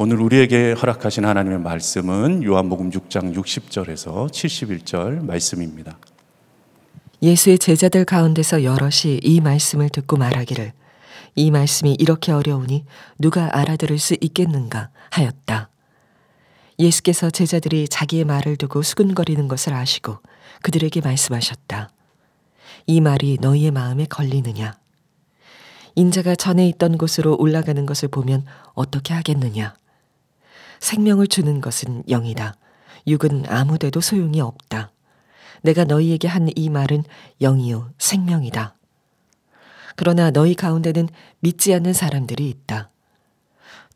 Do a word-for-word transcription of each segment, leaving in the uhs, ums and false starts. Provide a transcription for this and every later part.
오늘 우리에게 허락하신 하나님의 말씀은 요한복음 육 장 육십 절에서 칠십일 절 말씀입니다. 예수의 제자들 가운데서 여럿이 이 말씀을 듣고 말하기를 이 말씀이 이렇게 어려우니 누가 알아들을 수 있겠는가 하였다. 예수께서 제자들이 자기의 말을 두고 수근거리는 것을 아시고 그들에게 말씀하셨다. 이 말이 너희의 마음에 걸리느냐? 인자가 전에 있던 곳으로 올라가는 것을 보면 어떻게 하겠느냐? 생명을 주는 것은 영이다. 육은 아무데도 소용이 없다. 내가 너희에게 한 이 말은 영이요 생명이다. 그러나 너희 가운데는 믿지 않는 사람들이 있다.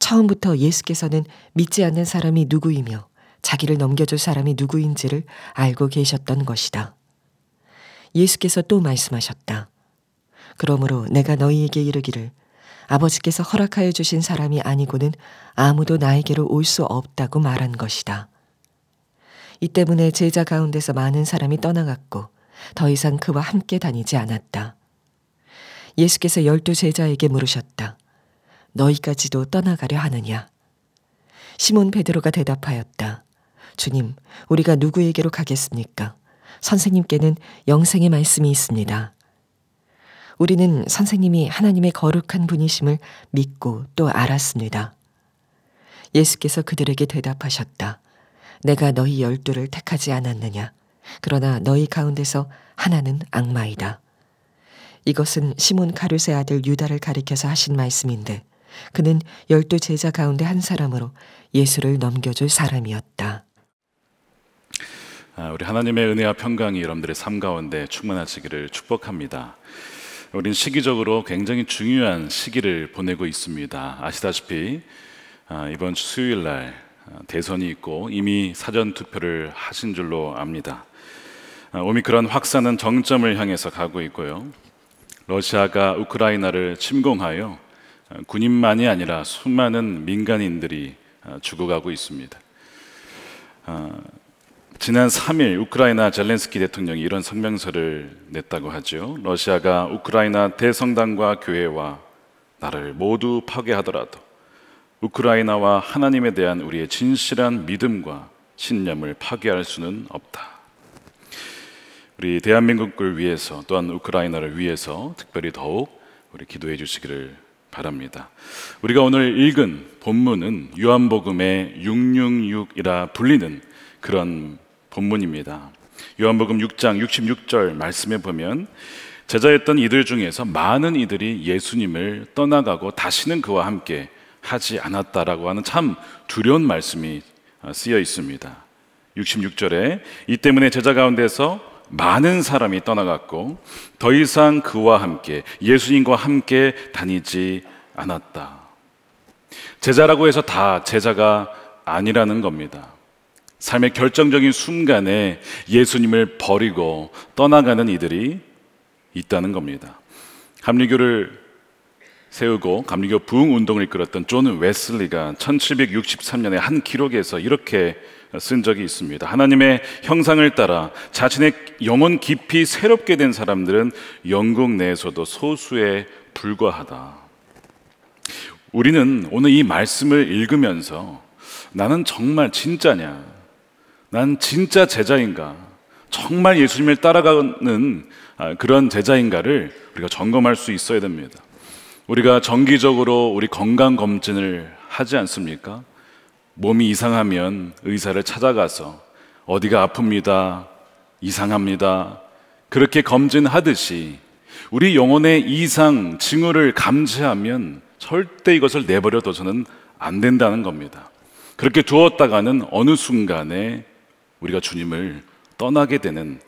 처음부터 예수께서는 믿지 않는 사람이 누구이며 자기를 넘겨줄 사람이 누구인지를 알고 계셨던 것이다. 예수께서 또 말씀하셨다. 그러므로 내가 너희에게 이르기를 아버지께서 허락하여 주신 사람이 아니고는 아무도 나에게로 올 수 없다고 말한 것이다. 이 때문에 제자 가운데서 많은 사람이 떠나갔고 더 이상 그와 함께 다니지 않았다. 예수께서 열두 제자에게 물으셨다. 너희까지도 떠나가려 하느냐? 시몬 베드로가 대답하였다. 주님, 우리가 누구에게로 가겠습니까? 선생님께는 영생의 말씀이 있습니다. 우리는 선생님이 하나님의 거룩한 분이심을 믿고 또 알았습니다. 예수께서 그들에게 대답하셨다. 내가 너희 열두를 택하지 않았느냐? 그러나 너희 가운데서 하나는 악마이다. 이것은 시몬 가룟의 아들 유다를 가리켜서 하신 말씀인데 그는 열두 제자 가운데 한 사람으로 예수를 넘겨줄 사람이었다. 우리 하나님의 은혜와 평강이 여러분들의 삶 가운데 충만하시기를 축복합니다. 우린 시기적으로 굉장히 중요한 시기를 보내고 있습니다. 아시다시피 이번 주 수요일 날 대선이 있고 이미 사전 투표를 하신 줄로 압니다. 오미크론 확산은 정점을 향해서 가고 있고요. 러시아가 우크라이나를 침공하여 군인만이 아니라 수많은 민간인들이 죽어가고 있습니다. 지난 삼 일 우크라이나 젤렌스키 대통령이 이런 성명서를 냈다고 하죠. 러시아가 우크라이나 대성당과 교회와 나를 모두 파괴하더라도 우크라이나와 하나님에 대한 우리의 진실한 믿음과 신념을 파괴할 수는 없다. 우리 대한민국을 위해서 또한 우크라이나를 위해서 특별히 더욱 우리 기도해 주시기를 바랍니다. 우리가 오늘 읽은 본문은 요한복음의 육백육십육이라 불리는 그런 본문입니다. 요한복음 육 장 육십육 절 말씀에 보면 제자였던 이들 중에서 많은 이들이 예수님을 떠나가고 다시는 그와 함께 하지 않았다라고 하는 참 두려운 말씀이 쓰여 있습니다. 육십육 절에 이 때문에 제자 가운데서 많은 사람이 떠나갔고 더 이상 그와 함께 예수님과 함께 다니지 않았다. 제자라고 해서 다 제자가 아니라는 겁니다. 삶의 결정적인 순간에 예수님을 버리고 떠나가는 이들이 있다는 겁니다. 감리교를 세우고 감리교 부흥운동을 이끌었던 존 웨슬리가 천칠백육십삼 년에 한 기록에서 이렇게 쓴 적이 있습니다. 하나님의 형상을 따라 자신의 영혼 깊이 새롭게 된 사람들은 영국 내에서도 소수에 불과하다. 우리는 오늘 이 말씀을 읽으면서 나는 정말 진짜냐? 난 진짜 제자인가? 정말 예수님을 따라가는 그런 제자인가를 우리가 점검할 수 있어야 됩니다. 우리가 정기적으로 우리 건강검진을 하지 않습니까? 몸이 이상하면 의사를 찾아가서 어디가 아픕니다, 이상합니다, 그렇게 검진하듯이 우리 영혼의 이상, 징후를 감지하면 절대 이것을 내버려둬서는 안 된다는 겁니다. 그렇게 두었다가는 어느 순간에 우리가 주님을 떠나게 되는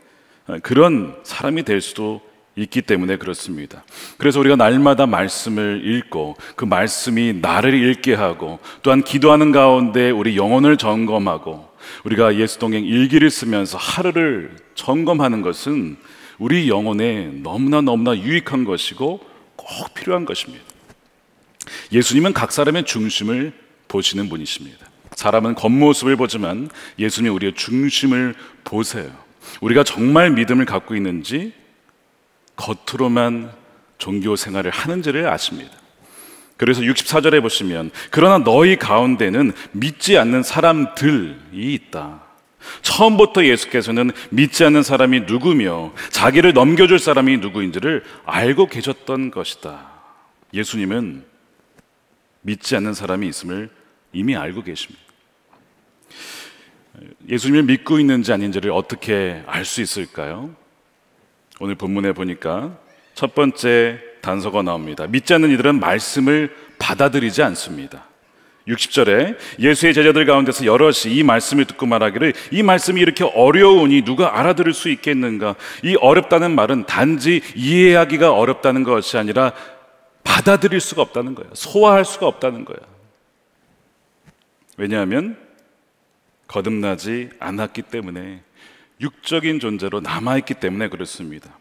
그런 사람이 될 수도 있기 때문에 그렇습니다. 그래서 우리가 날마다 말씀을 읽고 그 말씀이 나를 읽게 하고 또한 기도하는 가운데 우리 영혼을 점검하고 우리가 예수동행 일기를 쓰면서 하루를 점검하는 것은 우리 영혼에 너무나 너무나 유익한 것이고 꼭 필요한 것입니다. 예수님은 각 사람의 중심을 보시는 분이십니다. 사람은 겉모습을 보지만 예수님이 우리의 중심을 보세요. 우리가 정말 믿음을 갖고 있는지 겉으로만 종교 생활을 하는지를 아십니다. 그래서 육십사 절에 보시면 그러나 너희 가운데는 믿지 않는 사람들이 있다. 처음부터 예수께서는 믿지 않는 사람이 누구며 자기를 넘겨줄 사람이 누구인지를 알고 계셨던 것이다. 예수님은 믿지 않는 사람이 있음을 이미 알고 계십니다. 예수님을 믿고 있는지 아닌지를 어떻게 알 수 있을까요? 오늘 본문에 보니까 첫 번째 단서가 나옵니다. 믿지 않는 이들은 말씀을 받아들이지 않습니다. 육십 절에 예수의 제자들 가운데서 여럿이 이 말씀을 듣고 말하기를 이 말씀이 이렇게 어려우니 누가 알아들을 수 있겠는가. 이 어렵다는 말은 단지 이해하기가 어렵다는 것이 아니라 받아들일 수가 없다는 거야. 소화할 수가 없다는 거야. 왜냐하면 거듭나지 않았기 때문에, 육적인 존재로 남아있기 때문에 그렇습니다.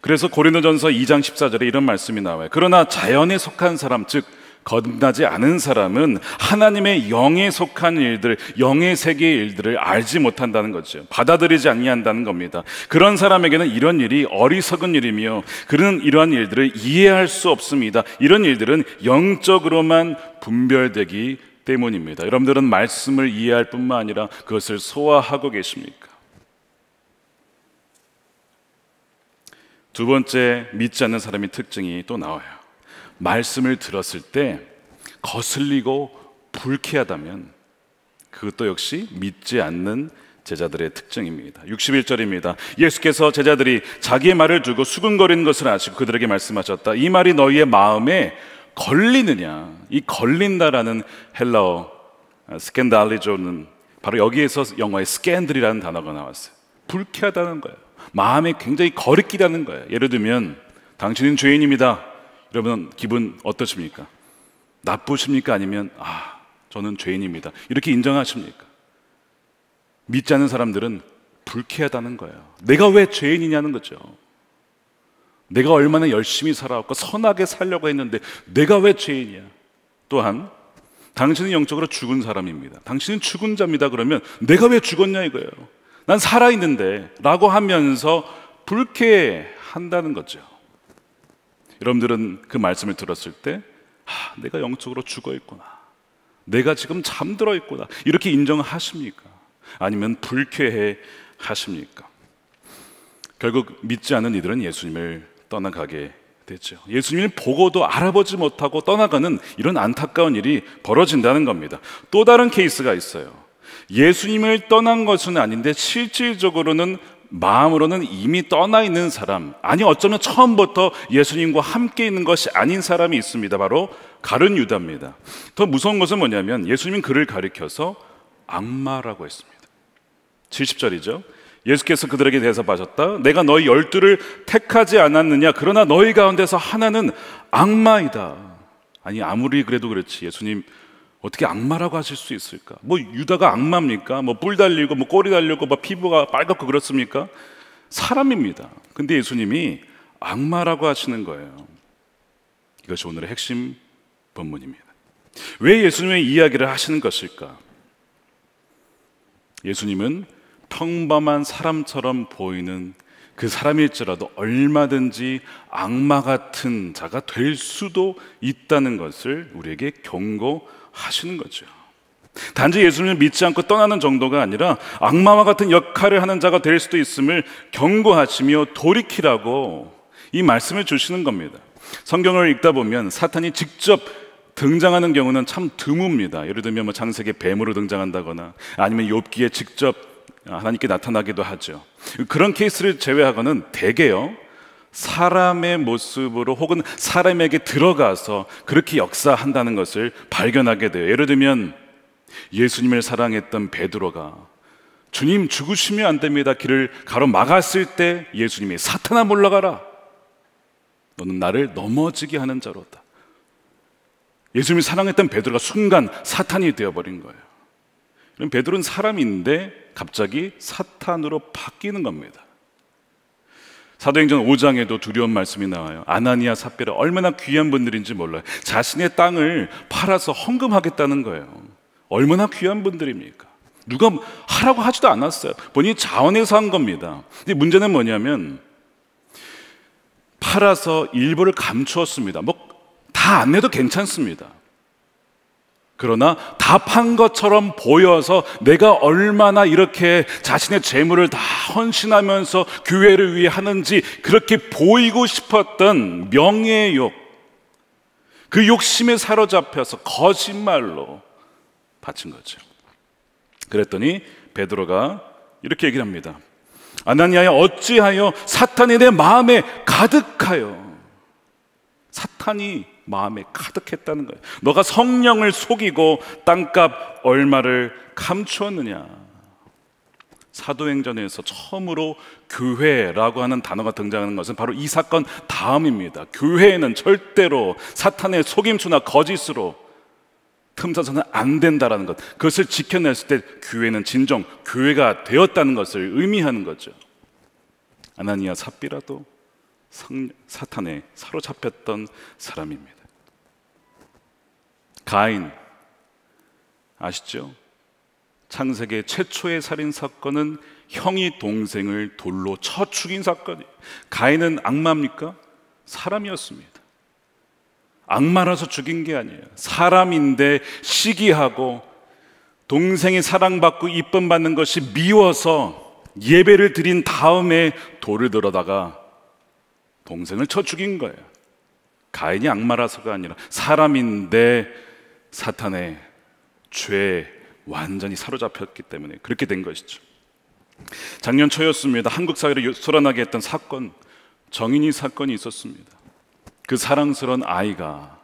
그래서 고린도전서 이 장 십사 절에 이런 말씀이 나와요. 그러나 자연에 속한 사람, 즉 거듭나지 않은 사람은 하나님의 영에 속한 일들, 영의 세계의 일들을 알지 못한다는 거죠. 받아들이지 아니한다는 겁니다. 그런 사람에게는 이런 일이 어리석은 일이며 그는 이러한 일들을 이해할 수 없습니다. 이런 일들은 영적으로만 분별되기 때문입니다. 여러분들은 말씀을 이해할 뿐만 아니라 그것을 소화하고 계십니까? 두 번째 믿지 않는 사람의 특징이 또 나와요. 말씀을 들었을 때 거슬리고 불쾌하다면 그것도 역시 믿지 않는 제자들의 특징입니다. 육십일 절입니다. 예수께서 제자들이 자기의 말을 두고 수근거리는 것을 아시고 그들에게 말씀하셨다. 이 말이 너희의 마음에 걸리느냐. 이 걸린다라는 헬라어 스캔달리조는 바로 여기에서 영어의 스캔들이라는 단어가 나왔어요. 불쾌하다는 거예요. 마음에 굉장히 거리끼다는 거예요. 예를 들면 당신은 죄인입니다. 여러분 기분 어떠십니까? 나쁘십니까? 아니면 아 저는 죄인입니다 이렇게 인정하십니까? 믿지 않는 사람들은 불쾌하다는 거예요. 내가 왜 죄인이냐는 거죠. 내가 얼마나 열심히 살아왔고 선하게 살려고 했는데 내가 왜 죄인이야. 또한 당신은 영적으로 죽은 사람입니다. 당신은 죽은 자입니다. 그러면 내가 왜 죽었냐 이거예요. 난 살아있는데 라고 하면서 불쾌한다는 거죠. 여러분들은 그 말씀을 들었을 때 아, 내가 영적으로 죽어있구나, 내가 지금 잠들어 있구나 이렇게 인정하십니까? 아니면 불쾌해 하십니까? 결국 믿지 않는 이들은 예수님을 떠나가게 됐죠. 예수님을 보고도 알아보지 못하고 떠나가는 이런 안타까운 일이 벌어진다는 겁니다. 또 다른 케이스가 있어요. 예수님을 떠난 것은 아닌데 실질적으로는 마음으로는 이미 떠나 있는 사람, 아니 어쩌면 처음부터 예수님과 함께 있는 것이 아닌 사람이 있습니다. 바로 가룟 유다입니다. 더 무서운 것은 뭐냐면 예수님은 그를 가리켜서 악마라고 했습니다. 칠십 절이죠. 예수께서 그들에게 대답하셨다. 내가 너희 열두를 택하지 않았느냐. 그러나 너희 가운데서 하나는 악마이다. 아니 아무리 그래도 그렇지 예수님 어떻게 악마라고 하실 수 있을까? 뭐 유다가 악마입니까? 뭐 뿔 달리고 뭐 꼬리 달리고 뭐 피부가 빨갛고 그렇습니까? 사람입니다. 근데 예수님이 악마라고 하시는 거예요. 이것이 오늘의 핵심 본문입니다. 왜 예수님의 이야기를 하시는 것일까? 예수님은 평범한 사람처럼 보이는 그 사람일지라도 얼마든지 악마 같은 자가 될 수도 있다는 것을 우리에게 경고 하시는 거죠. 단지 예수님을 믿지 않고 떠나는 정도가 아니라 악마와 같은 역할을 하는 자가 될 수도 있음을 경고하시며 돌이키라고 이 말씀을 주시는 겁니다. 성경을 읽다 보면 사탄이 직접 등장하는 경우는 참 드뭅니다. 예를 들면 뭐 창세기에 뱀으로 등장한다거나 아니면 욥기에 직접 하나님께 나타나기도 하죠. 그런 케이스를 제외하고는 대개요 사람의 모습으로 혹은 사람에게 들어가서 그렇게 역사한다는 것을 발견하게 돼요. 예를 들면 예수님을 사랑했던 베드로가 주님 죽으시면 안 됩니다 길을 가로막았을 때 예수님이 사탄아 물러가라 너는 나를 넘어지게 하는 자로다. 예수님을 사랑했던 베드로가 순간 사탄이 되어버린 거예요. 그럼 베드로는 사람인데 갑자기 사탄으로 바뀌는 겁니다. 사도행전 오 장에도 두려운 말씀이 나와요. 아나니아 삽비라 얼마나 귀한 분들인지 몰라요. 자신의 땅을 팔아서 헌금하겠다는 거예요. 얼마나 귀한 분들입니까? 누가 하라고 하지도 않았어요. 본인이 자원해서 한 겁니다. 근데 문제는 뭐냐면 팔아서 일부를 감추었습니다. 뭐 다 안 내도 괜찮습니다. 그러나 다 판 것처럼 보여서 내가 얼마나 이렇게 자신의 재물을 다 헌신하면서 교회를 위해 하는지 그렇게 보이고 싶었던 명예욕, 그 욕심에 사로잡혀서 거짓말로 바친 거죠. 그랬더니 베드로가 이렇게 얘기를 합니다. 아나니아야, 어찌하여 사탄이 내 마음에 가득하여, 사탄이 마음에 가득했다는 거예요. 너가 성령을 속이고 땅값 얼마를 감추었느냐. 사도행전에서 처음으로 교회라고 하는 단어가 등장하는 것은 바로 이 사건 다음입니다. 교회는 절대로 사탄의 속임수나 거짓으로 틈타서는 안 된다라는 것, 그것을 지켜냈을 때 교회는 진정 교회가 되었다는 것을 의미하는 거죠. 아나니아 삽비라도 사탄에 사로잡혔던 사람입니다. 가인 아시죠? 창세기 최초의 살인사건은 형이 동생을 돌로 쳐 죽인 사건이에요. 가인은 악마입니까? 사람이었습니다. 악마라서 죽인 게 아니에요. 사람인데 시기하고 동생이 사랑받고 이쁨받는 것이 미워서 예배를 드린 다음에 돌을 들어다가 동생을 쳐 죽인 거예요. 가인이 악마라서가 아니라 사람인데 사탄의 죄에 완전히 사로잡혔기 때문에 그렇게 된 것이죠. 작년 초였습니다. 한국 사회를 소란하게 했던 사건, 정인이 사건이 있었습니다. 그 사랑스러운 아이가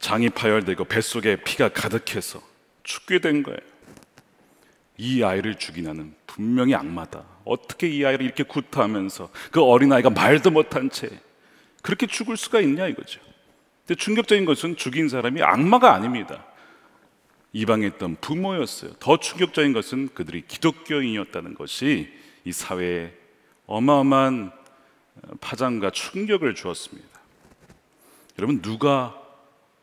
장이 파열되고 뱃속에 피가 가득해서 죽게 된 거예요. 이 아이를 죽인 아는 분명히 악마다. 어떻게 이 아이를 이렇게 구타하면서 그 어린아이가 말도 못한 채 그렇게 죽을 수가 있냐 이거죠. 근데 충격적인 것은 죽인 사람이 악마가 아닙니다. 이방에 있던 부모였어요. 더 충격적인 것은 그들이 기독교인이었다는 것이 이 사회에 어마어마한 파장과 충격을 주었습니다. 여러분, 누가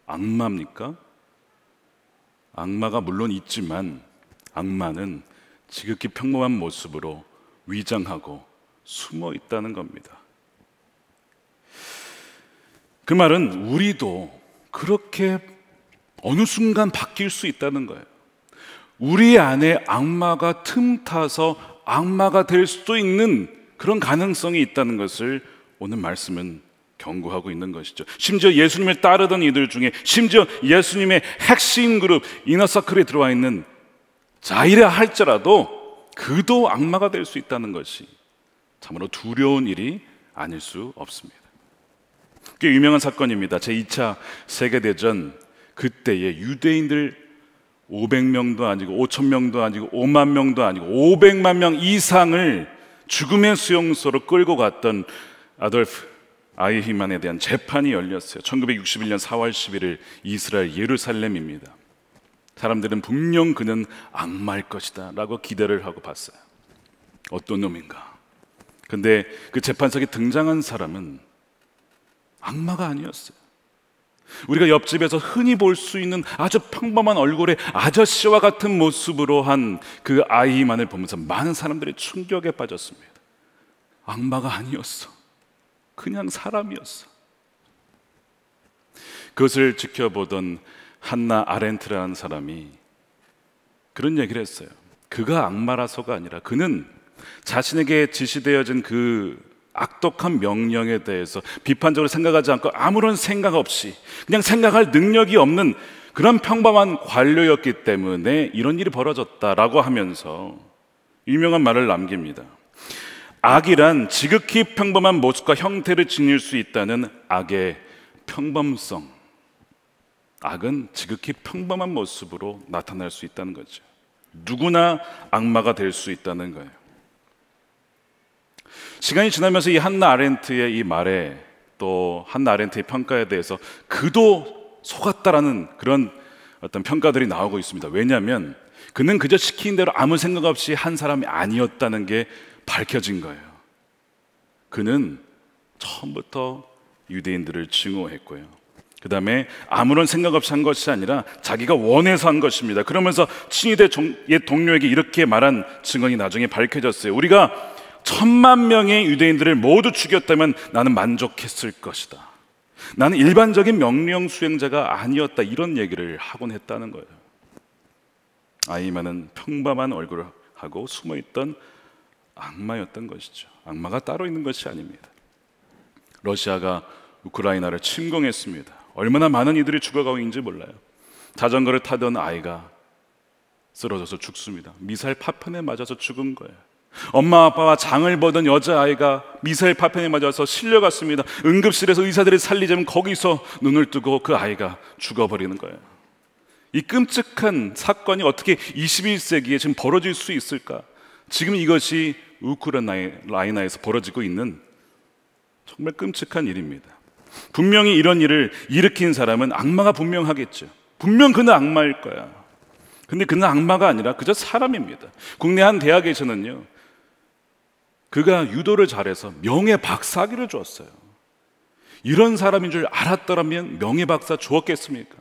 악마입니까? 악마가 물론 있지만 악마는 지극히 평범한 모습으로 위장하고 숨어 있다는 겁니다. 그 말은 우리도 그렇게 어느 순간 바뀔 수 있다는 거예요. 우리 안에 악마가 틈타서 악마가 될 수도 있는 그런 가능성이 있다는 것을 오늘 말씀은 경고하고 있는 것이죠. 심지어 예수님을 따르던 이들 중에, 심지어 예수님의 핵심 그룹 이너서클에 들어와 있는 자이라 할지라도 그도 악마가 될 수 있다는 것이 참으로 두려운 일이 아닐 수 없습니다. 꽤 유명한 사건입니다. 제이 차 세계대전 그때의 유대인들 오백 명도 아니고 오천 명도 아니고 오만 명도 아니고 오백만 명 이상을 죽음의 수용소로 끌고 갔던 아돌프 아이히만에 대한 재판이 열렸어요. 천구백육십일 년 사월 십일 일 이스라엘 예루살렘입니다. 사람들은 분명 그는 악마일 것이다 라고 기대를 하고 봤어요. 어떤 놈인가. 근데 그 재판석에 등장한 사람은 악마가 아니었어요. 우리가 옆집에서 흔히 볼 수 있는 아주 평범한 얼굴의 아저씨와 같은 모습으로 한 그 아이만을 보면서 많은 사람들이 충격에 빠졌습니다. 악마가 아니었어. 그냥 사람이었어. 그것을 지켜보던 한나 아렌트라는 사람이 그런 얘기를 했어요. 그가 악마라서가 아니라 그는 자신에게 지시되어진 그 악독한 명령에 대해서 비판적으로 생각하지 않고 아무런 생각 없이 그냥 생각할 능력이 없는 그런 평범한 관료였기 때문에 이런 일이 벌어졌다라고 하면서 유명한 말을 남깁니다. 악이란 지극히 평범한 모습과 형태를 지닐 수 있다는 악의 평범성. 악은 지극히 평범한 모습으로 나타날 수 있다는 거죠. 누구나 악마가 될 수 있다는 거예요. 시간이 지나면서 이 한나 아렌트의 이 말에, 또 한나 아렌트의 평가에 대해서 그도 속았다라는 그런 어떤 평가들이 나오고 있습니다. 왜냐하면 그는 그저 시킨 대로 아무 생각 없이 한 사람이 아니었다는 게 밝혀진 거예요. 그는 처음부터 유대인들을 증오했고요, 그 다음에 아무런 생각 없이 한 것이 아니라 자기가 원해서 한 것입니다. 그러면서 친위대 종, 옛 동료에게 이렇게 말한 증언이 나중에 밝혀졌어요. 우리가 천만 명의 유대인들을 모두 죽였다면 나는 만족했을 것이다. 나는 일반적인 명령 수행자가 아니었다. 이런 얘기를 하곤 했다는 거예요. 아이마는 평범한 얼굴을 하고 숨어있던 악마였던 것이죠. 악마가 따로 있는 것이 아닙니다. 러시아가 우크라이나를 침공했습니다. 얼마나 많은 이들이 죽어가고 있는지 몰라요. 자전거를 타던 아이가 쓰러져서 죽습니다. 미사일 파편에 맞아서 죽은 거예요. 엄마 아빠와 장을 보던 여자아이가 미사일 파편에 맞아서 실려갔습니다. 응급실에서 의사들이 살리자면 거기서 눈을 뜨고 그 아이가 죽어버리는 거예요. 이 끔찍한 사건이 어떻게 이십일 세기에 지금 벌어질 수 있을까? 지금 이것이 우크라이나에서 벌어지고 있는 정말 끔찍한 일입니다. 분명히 이런 일을 일으킨 사람은 악마가 분명하겠죠. 분명 그는 악마일 거야. 근데 그는 악마가 아니라 그저 사람입니다. 국내 한 대학에서는요, 그가 유도를 잘해서 명예박사학위를 줬어요. 이런 사람인 줄 알았더라면 명예박사 주었겠습니까?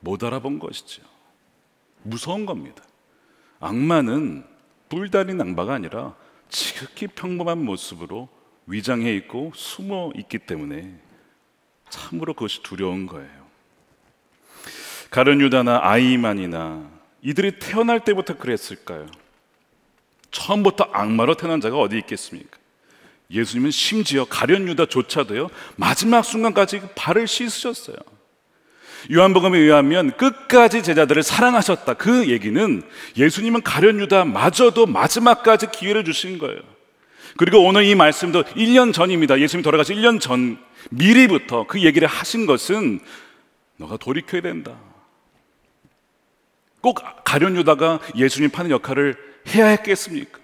못 알아본 것이죠. 무서운 겁니다. 악마는 뿔다린 악마가 아니라 지극히 평범한 모습으로 위장해 있고 숨어 있기 때문에 참으로 그것이 두려운 거예요. 가룟유다나 아이만이나 이들이 태어날 때부터 그랬을까요? 처음부터 악마로 태어난 자가 어디 있겠습니까? 예수님은 심지어 가룟유다조차도요, 마지막 순간까지 발을 씻으셨어요. 요한복음에 의하면 끝까지 제자들을 사랑하셨다. 그 얘기는 예수님은 가룟유다마저도 마지막까지 기회를 주신 거예요. 그리고 오늘 이 말씀도 일 년 전입니다. 예수님이 돌아가신 일 년 전 미리부터 그 얘기를 하신 것은 너가 돌이켜야 된다. 꼭 가룟유다가 예수님 파는 역할을 해야 했겠습니까?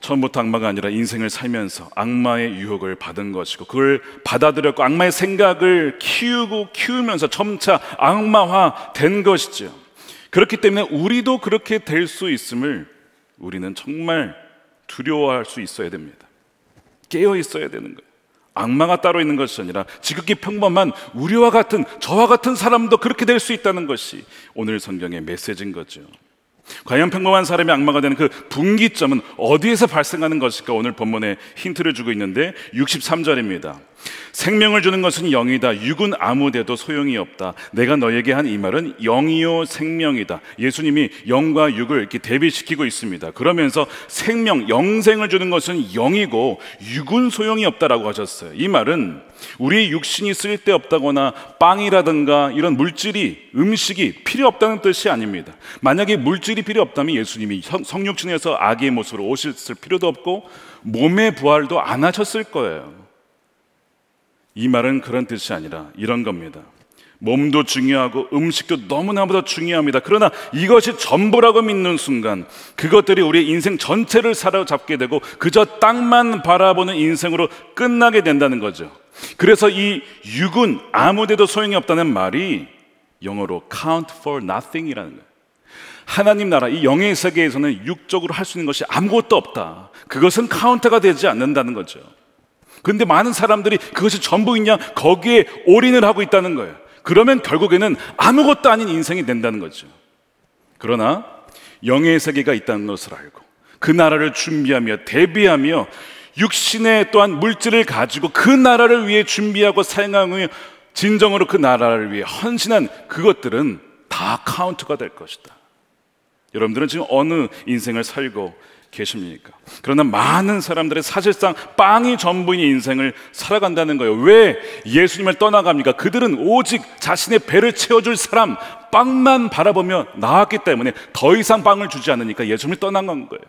처음부터 악마가 아니라 인생을 살면서 악마의 유혹을 받은 것이고 그걸 받아들였고 악마의 생각을 키우고 키우면서 점차 악마화 된 것이죠. 그렇기 때문에 우리도 그렇게 될 수 있음을 우리는 정말 두려워할 수 있어야 됩니다. 깨어 있어야 되는 거예요. 악마가 따로 있는 것이 아니라 지극히 평범한 우리와 같은 저와 같은 사람도 그렇게 될 수 있다는 것이 오늘 성경의 메시지인 거죠. 과연 평범한 사람이 악마가 되는 그 분기점은 어디에서 발생하는 것일까? 오늘 본문에 힌트를 주고 있는데 육십삼 절입니다. 생명을 주는 것은 영이다. 육은 아무데도 소용이 없다. 내가 너에게 한 이 말은 영이요 생명이다. 예수님이 영과 육을 이렇게 대비시키고 있습니다. 그러면서 생명, 영생을 주는 것은 영이고 육은 소용이 없다라고 하셨어요. 이 말은 우리의 육신이 쓸데없다거나 빵이라든가 이런 물질이, 음식이 필요 없다는 뜻이 아닙니다. 만약에 물질이 필요 없다면 예수님이 성육신에서 아기의 모습으로 오셨을 필요도 없고 몸의 부활도 안 하셨을 거예요. 이 말은 그런 뜻이 아니라 이런 겁니다. 몸도 중요하고 음식도 너무나보다 중요합니다. 그러나 이것이 전부라고 믿는 순간 그것들이 우리의 인생 전체를 사로잡게 되고 그저 땅만 바라보는 인생으로 끝나게 된다는 거죠. 그래서 이 육은 아무데도 소용이 없다는 말이 영어로 count for nothing이라는 거예요. 하나님 나라, 이 영의 세계에서는 육적으로 할 수 있는 것이 아무것도 없다. 그것은 카운트가 되지 않는다는 거죠. 근데 많은 사람들이 그것이 전부이냐 거기에 올인을 하고 있다는 거예요. 그러면 결국에는 아무것도 아닌 인생이 된다는 거죠. 그러나 영의 세계가 있다는 것을 알고 그 나라를 준비하며 대비하며 육신의 또한 물질을 가지고 그 나라를 위해 준비하고 사용하며 진정으로 그 나라를 위해 헌신한 그것들은 다 카운트가 될 것이다. 여러분들은 지금 어느 인생을 살고 계십니까? 그러나 많은 사람들의 사실상 빵이 전부인 인생을 살아간다는 거예요. 왜 예수님을 떠나갑니까? 그들은 오직 자신의 배를 채워줄 사람, 빵만 바라보며 나왔기 때문에 더 이상 빵을 주지 않으니까 예수님을 떠나간 거예요.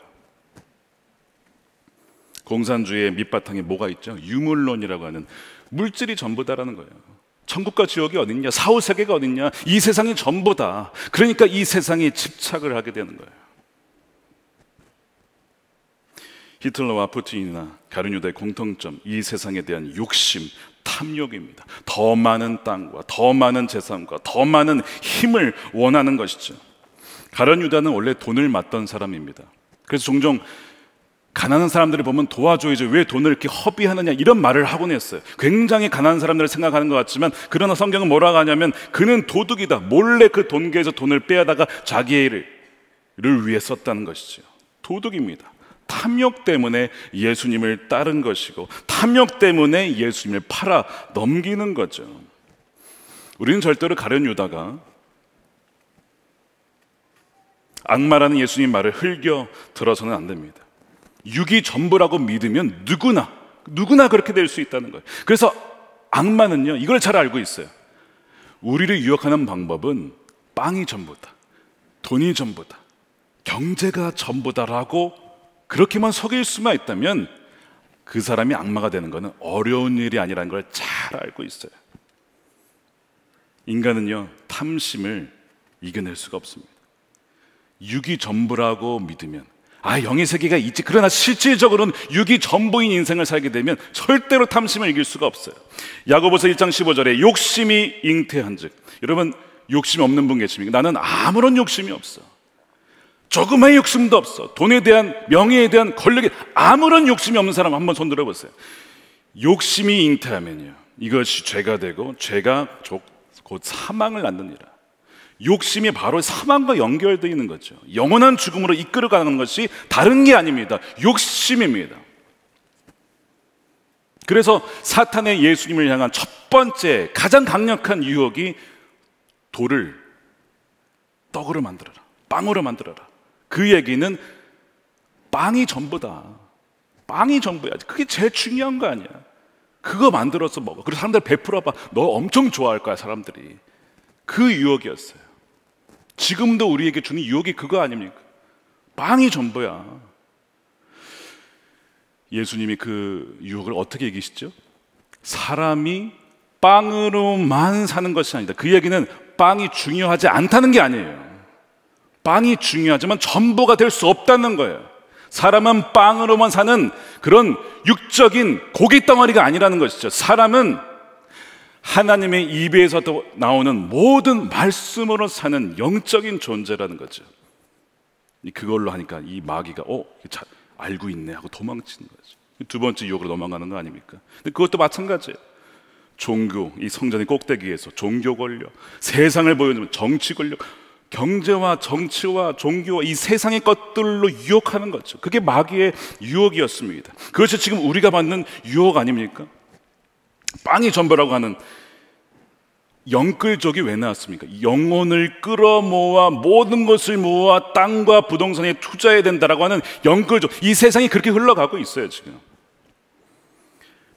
공산주의의 밑바탕에 뭐가 있죠? 유물론이라고 하는 물질이 전부다라는 거예요. 천국과 지옥이 어딨냐? 사후세계가 어딨냐? 이 세상이 전부다. 그러니까 이 세상에 집착을 하게 되는 거예요. 히틀러와 푸틴이나 가룟유다의 공통점, 이 세상에 대한 욕심, 탐욕입니다. 더 많은 땅과 더 많은 재산과 더 많은 힘을 원하는 것이죠. 가룟유다는 원래 돈을 맡던 사람입니다. 그래서 종종 가난한 사람들을 보면 도와줘야지 왜 돈을 이렇게 허비하느냐 이런 말을 하곤 했어요. 굉장히 가난한 사람들을 생각하는 것 같지만 그러나 성경은 뭐라고 하냐면 그는 도둑이다. 몰래 그 돈계에서 돈을 빼앗다가 자기의 일을 위해 썼다는 것이죠. 도둑입니다. 탐욕 때문에 예수님을 따른 것이고 탐욕 때문에 예수님을 팔아 넘기는 거죠. 우리는 절대로 가룟 유다가 악마라는 예수님 말을 흘겨 들어서는 안 됩니다. 육이 전부라고 믿으면 누구나 누구나 그렇게 될 수 있다는 거예요. 그래서 악마는요 이걸 잘 알고 있어요. 우리를 유혹하는 방법은 빵이 전부다, 돈이 전부다, 경제가 전부다라고 그렇게만 속일 수만 있다면 그 사람이 악마가 되는 것은 어려운 일이 아니라는 걸 잘 알고 있어요. 인간은요 탐심을 이겨낼 수가 없습니다. 육이 전부라고 믿으면 아 영의 세계가 있지. 그러나 실질적으로는 육이 전부인 인생을 살게 되면 절대로 탐심을 이길 수가 없어요. 야고보서 일 장 십오 절에 욕심이 잉태한즉. 여러분 욕심이 없는 분 계십니까? 나는 아무런 욕심이 없어. 조그마한 욕심도 없어. 돈에 대한, 명예에 대한, 권력에 아무런 욕심이 없는 사람 한번 손 들어보세요. 욕심이 잉태하면요 이것이 죄가 되고 죄가 곧 사망을 낳느니라. 욕심이 바로 사망과 연결되어 있는 거죠. 영원한 죽음으로 이끌어가는 것이 다른 게 아닙니다. 욕심입니다. 그래서 사탄의 예수님을 향한 첫 번째 가장 강력한 유혹이 돌을 떡으로 만들어라, 빵으로 만들어라. 그 얘기는 빵이 전부다, 빵이 전부야, 그게 제일 중요한 거 아니야. 그거 만들어서 먹어. 그리고 사람들 베풀어봐. 너 엄청 좋아할 거야 사람들이. 그 유혹이었어요. 지금도 우리에게 주는 유혹이 그거 아닙니까? 빵이 전부야. 예수님이 그 유혹을 어떻게 이기시죠? 사람이 빵으로만 사는 것이 아니다. 그 얘기는 빵이 중요하지 않다는 게 아니에요. 빵이 중요하지만 전부가 될 수 없다는 거예요. 사람은 빵으로만 사는 그런 육적인 고기 덩어리가 아니라는 것이죠. 사람은 하나님의 입에서 나오는 모든 말씀으로 사는 영적인 존재라는 거죠. 그걸로 하니까 이 마귀가 어, 잘 알고 있네 하고 도망치는 거죠. 두 번째 유혹으로 넘어가는 거 아닙니까? 근데 그것도 마찬가지예요. 종교, 이 성전의 꼭대기에서 종교 권력, 세상을 보여주는 정치 권력, 경제와 정치와 종교와 이 세상의 것들로 유혹하는 거죠. 그게 마귀의 유혹이었습니다. 그것이 지금 우리가 받는 유혹 아닙니까? 빵이 전부라고 하는 영끌족이 왜 나왔습니까? 영혼을 끌어모아 모든 것을 모아 땅과 부동산에 투자해야 된다라고 하는 영끌족. 이 세상이 그렇게 흘러가고 있어요 지금.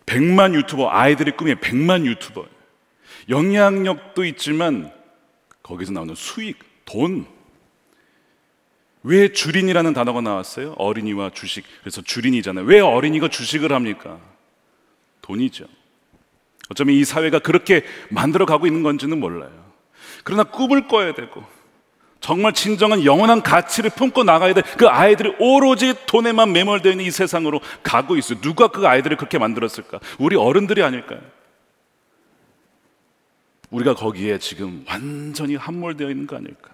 백만 유튜버, 아이들의 꿈이 백만 유튜버. 영향력도 있지만 거기서 나오는 수익, 돈. 왜 주린이라는 단어가 나왔어요? 어린이와 주식. 그래서 주린이잖아요. 왜 어린이가 주식을 합니까? 돈이죠. 어쩌면 이 사회가 그렇게 만들어가고 있는 건지는 몰라요. 그러나 꿈을 꿔야 되고 정말 진정한 영원한 가치를 품고 나가야 돼. 그 아이들이 오로지 돈에만 매몰되어 있는 이 세상으로 가고 있어요. 누가 그 아이들을 그렇게 만들었을까? 우리 어른들이 아닐까요? 우리가 거기에 지금 완전히 함몰되어 있는 거 아닐까?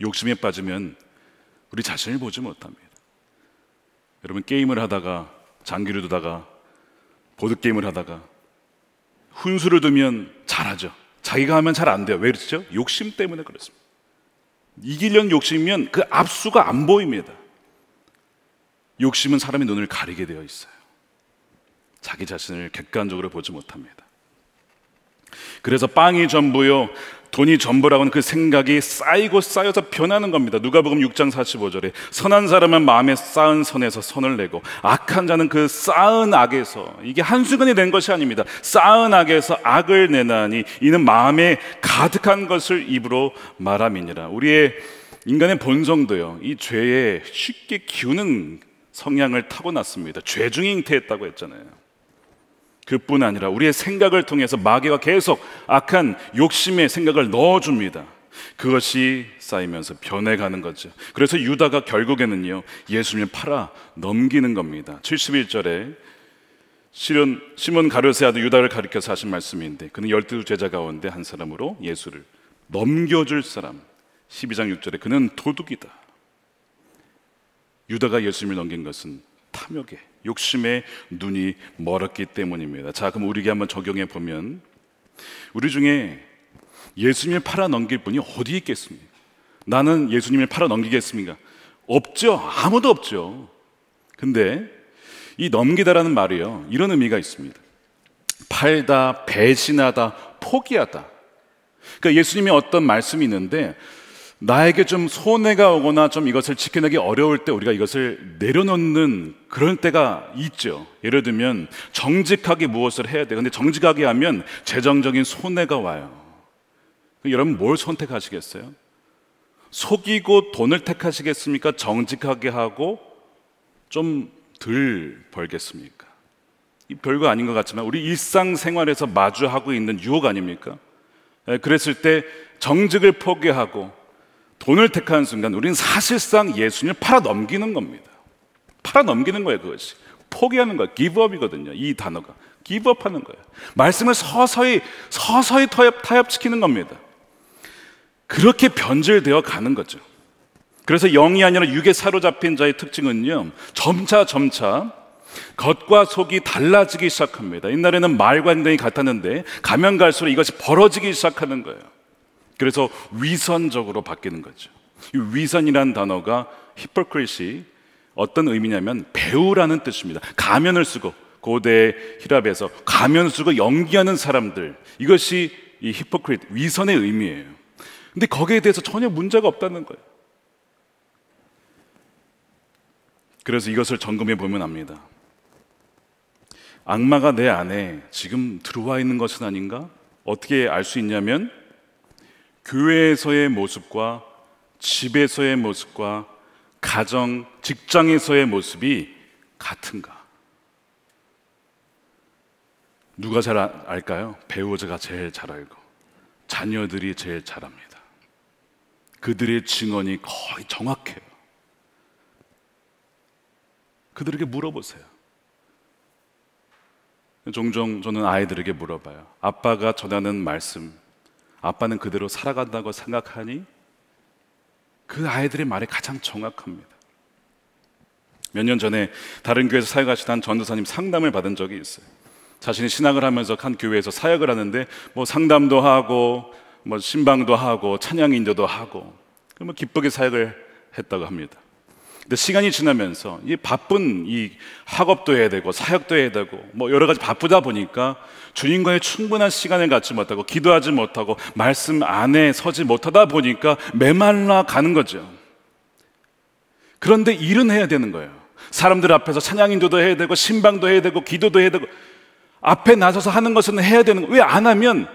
욕심에 빠지면 우리 자신을 보지 못합니다. 여러분 게임을 하다가 장기를 두다가 보드게임을 하다가 훈수를 두면 잘하죠. 자기가 하면 잘 안 돼요. 왜 그렇죠? 욕심 때문에 그렇습니다. 이기려는 욕심이면 그 앞수가 안 보입니다. 욕심은 사람의 눈을 가리게 되어 있어요. 자기 자신을 객관적으로 보지 못합니다. 그래서 빵이 전부요 돈이 전부라고 하는 그 생각이 쌓이고 쌓여서 변하는 겁니다. 누가복음 육 장 사십오 절에 선한 사람은 마음에 쌓은 선에서 선을 내고 악한 자는 그 쌓은 악에서, 이게 한순간에 낸 것이 아닙니다. 쌓은 악에서 악을 내나니 이는 마음에 가득한 것을 입으로 말함이니라. 우리의 인간의 본성도요 이 죄에 쉽게 기우는 성향을 타고났습니다. 죄중에 잉태했다고 했잖아요. 그뿐 아니라 우리의 생각을 통해서 마귀가 계속 악한 욕심의 생각을 넣어줍니다. 그것이 쌓이면서 변해가는 거죠. 그래서 유다가 결국에는요 예수님을 팔아 넘기는 겁니다. 칠십일 절에 시몬 가룟의 아들 유다를 가리켜서 하신 말씀인데 그는 열두 제자 가운데 한 사람으로 예수를 넘겨줄 사람. 십이 장 육 절에 그는 도둑이다. 유다가 예수님을 넘긴 것은 탐욕에, 욕심에 눈이 멀었기 때문입니다. 자, 그럼 우리에게 한번 적용해 보면 우리 중에 예수님을 팔아넘길 분이 어디 있겠습니까? 나는 예수님을 팔아넘기겠습니까? 없죠. 아무도 없죠. 근데 이 넘기다라는 말이요, 이런 의미가 있습니다. 팔다, 배신하다, 포기하다. 그러니까 예수님이 어떤 말씀이 있는데 나에게 좀 손해가 오거나 좀 이것을 지켜내기 어려울 때 우리가 이것을 내려놓는 그런 때가 있죠. 예를 들면 정직하게 무엇을 해야 돼. 근데 정직하게 하면 재정적인 손해가 와요. 여러분 뭘 선택하시겠어요? 속이고 돈을 택하시겠습니까? 정직하게 하고 좀 덜 벌겠습니까? 별거 아닌 것 같지만 우리 일상생활에서 마주하고 있는 유혹 아닙니까? 그랬을 때 정직을 포기하고 돈을 택하는 순간 우리는 사실상 예수님을 팔아넘기는 겁니다. 팔아넘기는 거예요. 그것이 포기하는 거예요. 기브업이거든요. 이 단어가 기브업하는 거예요. 말씀을 서서히 서서히 타협, 타협시키는 겁니다. 그렇게 변질되어 가는 거죠. 그래서 영이 아니라 육에 사로잡힌 자의 특징은요, 점차 점차 겉과 속이 달라지기 시작합니다. 옛날에는 말과 행동이 같았는데 가면 갈수록 이것이 벌어지기 시작하는 거예요. 그래서 위선적으로 바뀌는 거죠. 이 위선이라는 단어가 히포크리시, 어떤 의미냐면 배우라는 뜻입니다. 가면을 쓰고, 고대 히랍에서 가면을 쓰고 연기하는 사람들, 이것이 이 히포크리트, 위선의 의미예요. 근데 거기에 대해서 전혀 문제가 없다는 거예요. 그래서 이것을 점검해 보면 압니다. 악마가 내 안에 지금 들어와 있는 것은 아닌가? 어떻게 알 수 있냐면 교회에서의 모습과 집에서의 모습과 가정, 직장에서의 모습이 같은가? 누가 잘 알까요? 배우자가 제일 잘 알고 자녀들이 제일 잘 압니다. 그들의 증언이 거의 정확해요. 그들에게 물어보세요. 종종 저는 아이들에게 물어봐요. 아빠가 전하는 말씀, 아빠는 그대로 살아간다고 생각하니? 그 아이들의 말이 가장 정확합니다. 몇 년 전에 다른 교회에서 사역하시던 한 전도사님 상담을 받은 적이 있어요. 자신이 신학을 하면서 한 교회에서 사역을 하는데 뭐 상담도 하고 뭐 신방도 하고 찬양 인도도 하고 뭐 기쁘게 사역을 했다고 합니다. 근데 시간이 지나면서 이 바쁜 이 학업도 해야 되고 사역도 해야 되고 뭐 여러 가지 바쁘다 보니까 주님과의 충분한 시간을 갖지 못하고 기도하지 못하고 말씀 안에 서지 못하다 보니까 메말라 가는 거죠. 그런데 일은 해야 되는 거예요. 사람들 앞에서 찬양 인도도 해야 되고 신방도 해야 되고 기도도 해야 되고 앞에 나서서 하는 것은 해야 되는 거예요. 왜 안 하면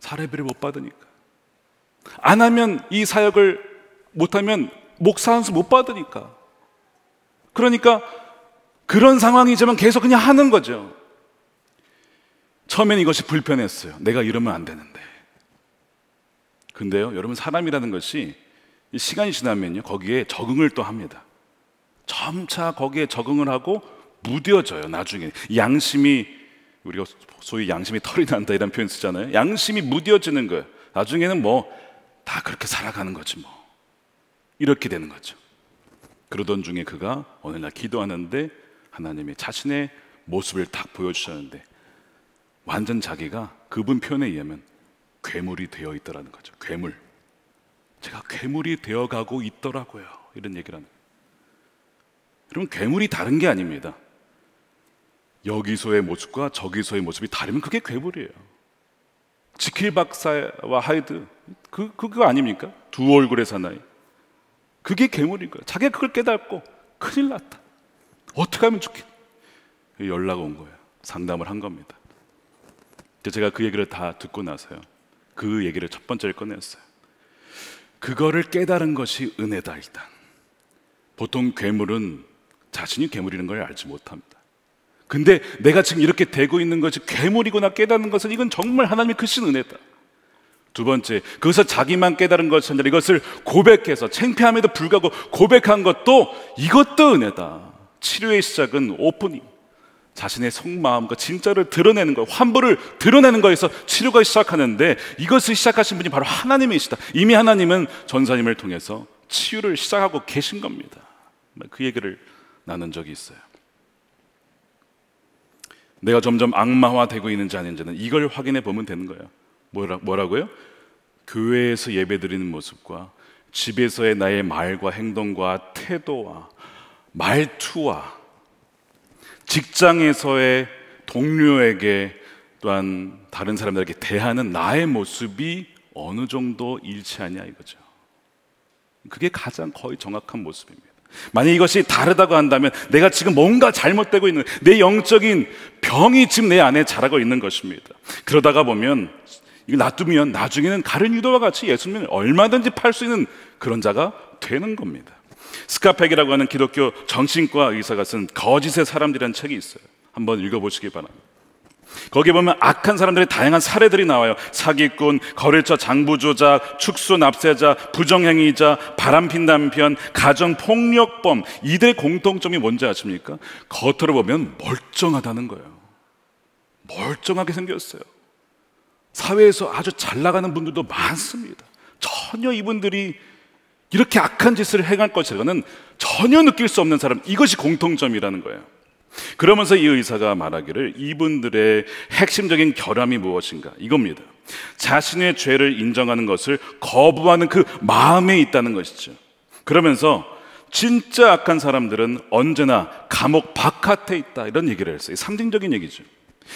사례비를 못 받으니까, 안 하면 이 사역을 못하면 목사 한 수 못 받으니까. 그러니까 그런 상황이지만 계속 그냥 하는 거죠. 처음엔 이것이 불편했어요. 내가 이러면 안 되는데. 근데요, 여러분, 사람이라는 것이 시간이 지나면요, 거기에 적응을 또 합니다. 점차 거기에 적응을 하고 무뎌져요. 나중에 양심이, 우리가 소위 양심이 털이 난다 이런 표현 쓰잖아요. 양심이 무뎌지는 거예요. 나중에는 뭐 다 그렇게 살아가는 거지 뭐, 이렇게 되는 거죠. 그러던 중에 그가 어느 날 기도하는데 하나님이 자신의 모습을 딱 보여주셨는데 완전 자기가, 그분 표현에 의하면 괴물이 되어 있더라는 거죠. 괴물. 제가 괴물이 되어가고 있더라고요. 이런 얘기를 하는 거예요. 여러분, 괴물이 다른 게 아닙니다. 여기서의 모습과 저기서의 모습이 다르면 그게 괴물이에요. 지킬 박사와 하이드, 그, 그거 아닙니까? 두 얼굴의 사나이. 그게 괴물인 거예요. 자기가 그걸 깨닫고 큰일 났다, 어떻게 하면 좋겠다, 연락 온 거예요. 상담을 한 겁니다. 제가 그 얘기를 다 듣고 나서요, 그 얘기를 첫 번째를 꺼냈어요. 그거를 깨달은 것이 은혜다. 일단 보통 괴물은 자신이 괴물이라는 걸 알지 못합니다. 근데 내가 지금 이렇게 되고 있는 것이 괴물이구나 깨닫는 것은, 이건 정말 하나님이 크신 은혜다. 두 번째, 그것을 자기만 깨달은 것이 아니라 이것을 고백해서, 창피함에도 불구하고 고백한 것도, 이것도 은혜다. 치료의 시작은 오프닝, 자신의 속마음과 진짜를 드러내는 것, 환부를 드러내는 것에서 치료가 시작하는데 이것을 시작하신 분이 바로 하나님이시다. 이미 하나님은 전사님을 통해서 치유를 시작하고 계신 겁니다. 그 얘기를 나눈 적이 있어요. 내가 점점 악마화되고 있는지 아닌지는 이걸 확인해 보면 되는 거예요. 뭐라, 뭐라고요? 교회에서 예배드리는 모습과 집에서의 나의 말과 행동과 태도와 말투와 직장에서의 동료에게 또한 다른 사람들에게 대하는 나의 모습이 어느 정도 일치하냐 이거죠. 그게 가장 거의 정확한 모습입니다. 만약 이것이 다르다고 한다면 내가 지금 뭔가 잘못되고 있는, 내 영적인 병이 지금 내 안에 자라고 있는 것입니다. 그러다가 보면 이걸 놔두면 나중에는 다른 유다와 같이 예수님을 얼마든지 팔 수 있는 그런 자가 되는 겁니다. 스카펙이라고 하는 기독교 정신과 의사가 쓴 거짓의 사람들이라는 책이 있어요. 한번 읽어보시기 바랍니다. 거기에 보면 악한 사람들의 다양한 사례들이 나와요. 사기꾼, 거래처 장부조작, 축소 납세자, 부정행위자, 바람핀 남편, 가정폭력범. 이들의 공통점이 뭔지 아십니까? 겉으로 보면 멀쩡하다는 거예요. 멀쩡하게 생겼어요. 사회에서 아주 잘 나가는 분들도 많습니다. 전혀 이분들이 이렇게 악한 짓을 행할 것이라는 전혀 느낄 수 없는 사람, 이것이 공통점이라는 거예요. 그러면서 이 의사가 말하기를 이분들의 핵심적인 결함이 무엇인가, 이겁니다. 자신의 죄를 인정하는 것을 거부하는 그 마음에 있다는 것이죠. 그러면서 진짜 악한 사람들은 언제나 감옥 바깥에 있다, 이런 얘기를 했어요. 상징적인 얘기죠.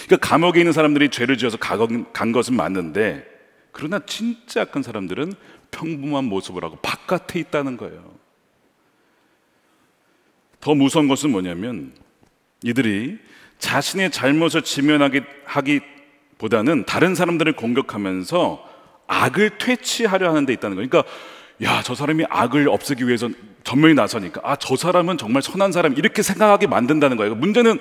그러니까 감옥에 있는 사람들이 죄를 지어서 간 것은 맞는데, 그러나 진짜 악한 사람들은 평범한 모습을 하고 바깥에 있다는 거예요. 더 무서운 것은 뭐냐면 이들이 자신의 잘못을 지면하기보다는 다른 사람들을 공격하면서 악을 퇴치하려 하는 데 있다는 거예요. 그러니까 야, 저 사람이 악을 없애기 위해서 전면에 나서니까 아, 저 사람은 정말 선한 사람, 이렇게 생각하게 만든다는 거예요. 문제는